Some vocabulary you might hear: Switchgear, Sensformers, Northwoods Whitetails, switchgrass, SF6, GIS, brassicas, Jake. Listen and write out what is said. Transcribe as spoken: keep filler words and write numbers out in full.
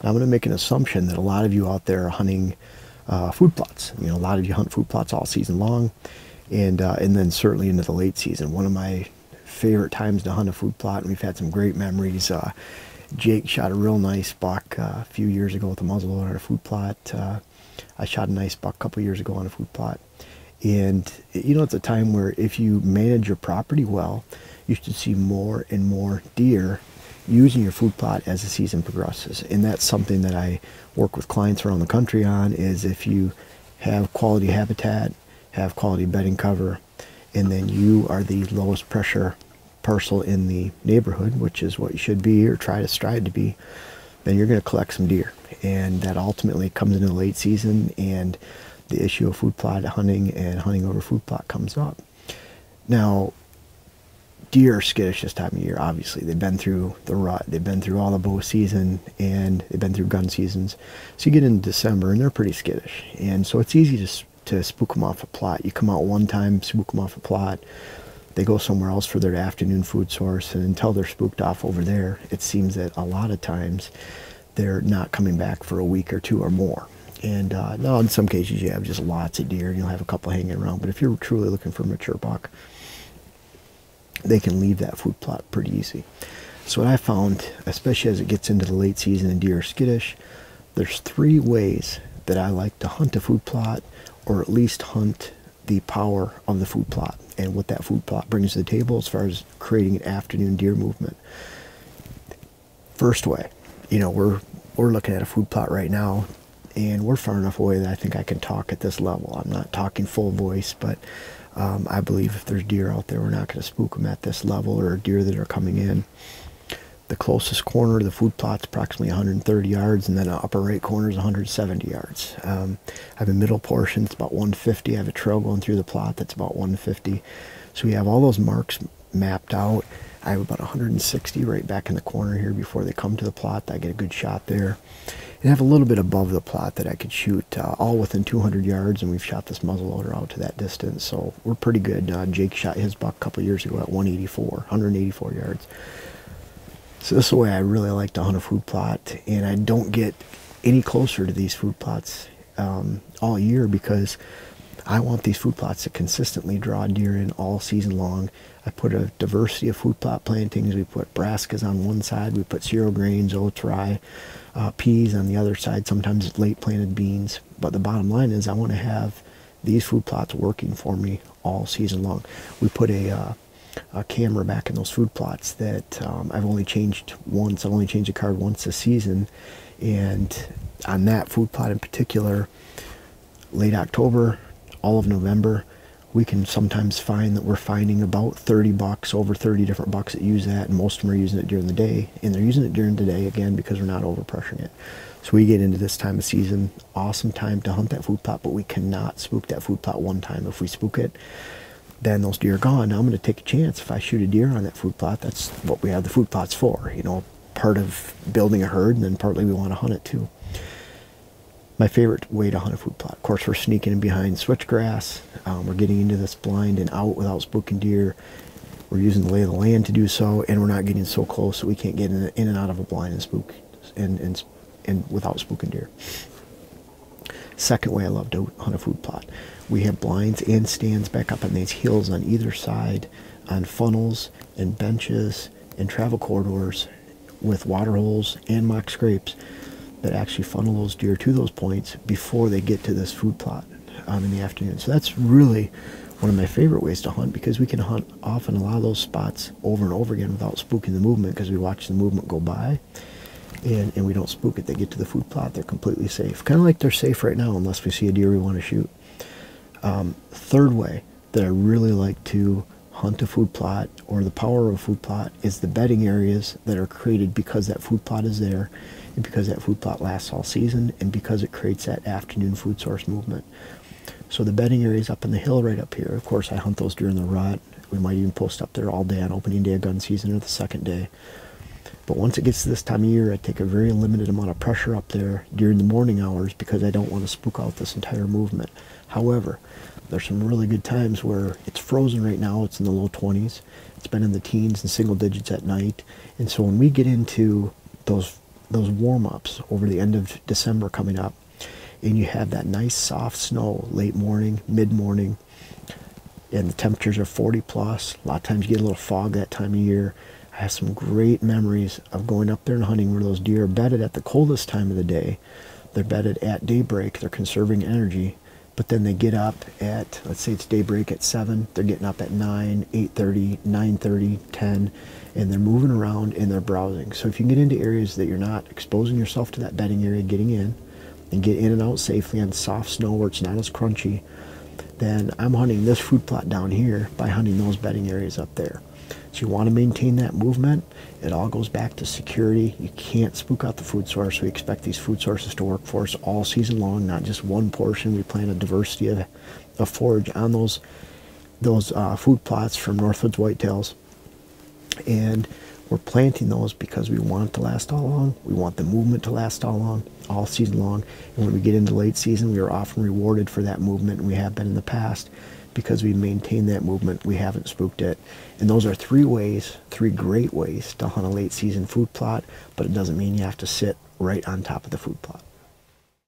And I'm going to make an assumption that a lot of you out there are hunting uh, food plots. You know, a lot of you hunt food plots all season long, and uh, and then certainly into the late season. One of my favorite times to hunt a food plot, and we've had some great memories. Uh, Jake shot a real nice buck uh, a few years ago with a muzzleloader on a food plot. Uh, I shot a nice buck a couple years ago on a food plot. And, you know, it's a time where if you manage your property well, you should see more and more deer using your food plot as the season progresses. And that's something that I work with clients around the country on, is if you have quality habitat, have quality bedding cover, and then you are the lowest pressure parcel in the neighborhood, which is what you should be or try to strive to be, then you're going to collect some deer. And that ultimately comes into the late season, and the issue of food plot hunting and hunting over food plot comes up. Now, deer are skittish this time of year, obviously. They've been through the rut. They've been through all the bow season, and they've been through gun seasons. So you get into December, and they're pretty skittish. And so it's easy to, to spook them off a plot. You come out one time, spook them off a plot. They go somewhere else for their afternoon food source, and until they're spooked off over there, it seems that a lot of times they're not coming back for a week or two or more. And uh, now in some cases you have just lots of deer and you'll have a couple hanging around, but if you're truly looking for a mature buck, they can leave that food plot pretty easy. So what I found, especially as it gets into the late season and deer are skittish, there's three ways that I like to hunt a food plot, or at least hunt the power of the food plot and what that food plot brings to the table as far as creating an afternoon deer movement. First way, you know, we're, we're looking at a food plot right now, and we're far enough away that I think I can talk at this level. I'm not talking full voice, but um, I believe if there's deer out there, we're not going to spook them at this level, or deer that are coming in. The closest corner of the food plot's approximately one hundred thirty yards, and then the upper right corner is one hundred seventy yards. Um, I have a middle portion, it's about one fifty. I have a trail going through the plot that's about one fifty. So we have all those marks mapped out. I have about one hundred sixty right back in the corner here before they come to the plot. I get a good shot there. And I have a little bit above the plot that I could shoot, uh, all within two hundred yards, and we've shot this muzzleloader out to that distance, so we're pretty good. Uh, Jake shot his buck a couple years ago at one eighty-four, one eighty-four yards. So this is the way I really like to hunt a food plot, and I don't get any closer to these food plots um, all year, because I want these food plots to consistently draw deer in all season long. I put a diversity of food plot plantings. We put brassicas on one side, we put cereal grains, oats, rye, uh, peas on the other side, sometimes it's late planted beans. But the bottom line is I want to have these food plots working for me all season long. We put a, uh, a camera back in those food plots that um, I've only changed once. I've only changed the card once this season, and on that food plot in particular, late October, all of November, we can sometimes find that we're finding about thirty bucks, over thirty different bucks that use that, and most of them are using it during the day, and they're using it during the day again because we're not overpressuring it. So we get into this time of season, awesome time to hunt that food plot, but we cannot spook that food plot one time. If we spook it, then those deer are gone. Now I'm going to take a chance. If I shoot a deer on that food plot, that's what we have the food plots for, you know, part of building a herd, and then partly we want to hunt it too. My favorite way to hunt a food plot. Of course, we're sneaking in behind switchgrass. Um, we're getting into this blind and out without spooking deer. We're using the lay of the land to do so, and we're not getting so close that we can't get in and out of a blind and spook and, and, and without spooking deer. Second way I love to hunt a food plot. We have blinds and stands back up on these hills on either side, on funnels and benches and travel corridors with water holes and mock scrapes that actually funnel those deer to those points before they get to this food plot um, in the afternoon. So that's really one of my favorite ways to hunt, because we can hunt often a lot of those spots over and over again without spooking the movement, because we watch the movement go by and, and we don't spook it. They get to the food plot, they're completely safe. Kind of like they're safe right now unless we see a deer we want to shoot. Um, third way that I really like to hunt a food plot, or the power of a food plot, is the bedding areas that are created because that food plot is there, and because that food plot lasts all season, and because it creates that afternoon food source movement. So the bedding areas up in the hill right up here, of course I hunt those during the rut. We might even post up there all day on opening day of gun season or the second day. But once it gets to this time of year, I take a very limited amount of pressure up there during the morning hours, because I don't want to spook out this entire movement. However, there's some really good times where it's frozen right now. It's in the low twenties. It's been in the teens and single digits at night. And so when we get into those those warm-ups over the end of December coming up, and you have that nice soft snow late morning, mid-morning, and the temperatures are forty plus. A lot of times you get a little fog that time of year. I have some great memories of going up there and hunting where those deer are bedded at the coldest time of the day. They're bedded at daybreak. They're conserving energy. But then they get up at, let's say it's daybreak at seven. They're getting up at nine, eight thirty, nine thirty, ten, and they're moving around and they're browsing. So if you get into areas that you're not exposing yourself to that bedding area, getting in and get in and out safely on soft snow where it's not as crunchy, then I'm hunting this food plot down here by hunting those bedding areas up there. So you want to maintain that movement. It all goes back to security. You can't spook out the food source. We expect these food sources to work for us all season long, not just one portion. We plant a diversity of, of forage on those, those uh, food plots from Northwoods Whitetails. And we're planting those because we want it to last all along. We want the movement to last all along, all season long. And when we get into late season, we are often rewarded for that movement, and we have been in the past because we maintain that movement. We haven't spooked it. And those are three ways, three great ways to hunt a late season food plot, but it doesn't mean you have to sit right on top of the food plot.